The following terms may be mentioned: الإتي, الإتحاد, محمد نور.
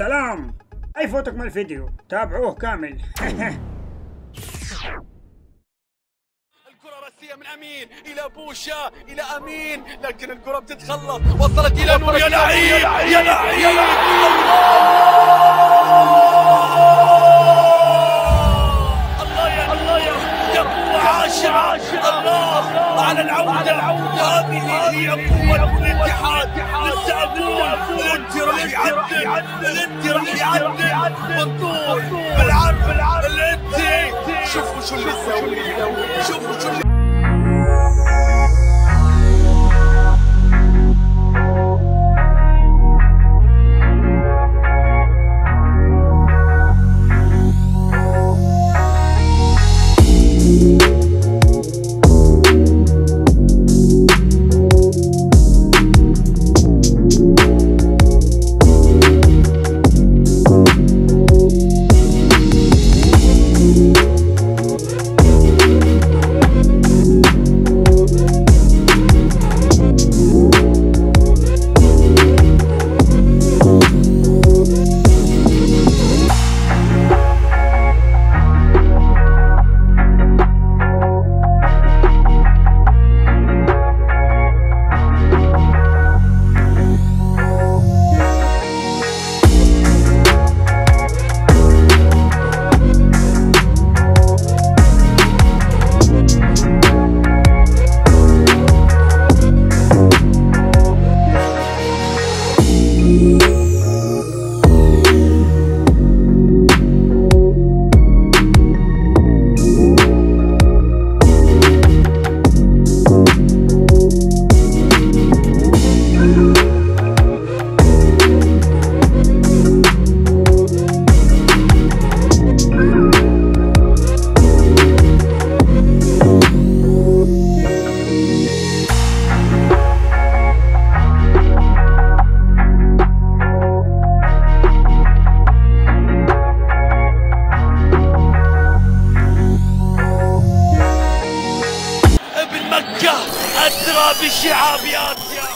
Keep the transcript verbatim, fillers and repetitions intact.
سلام. لا يفوتكم الفيديو، تابعوه كامل. الكرة راسية من أمين إلى بوشا إلى أمين، لكن الكرة بتتخلط، وصلت إلى نور. يا لعيب يا لعيب يا الله الله يا الله يا قوة عاشعة. الله على العودة، هذه هي قوة الاتحاد. لسه أقول الإتي راح يعدل، الإتي راح يعدل بالطول بالعرض بالعرض. الإتي شوفوا شو اللي سوى، شوفوا شو اللي أدرى بالشعب يا أسيا.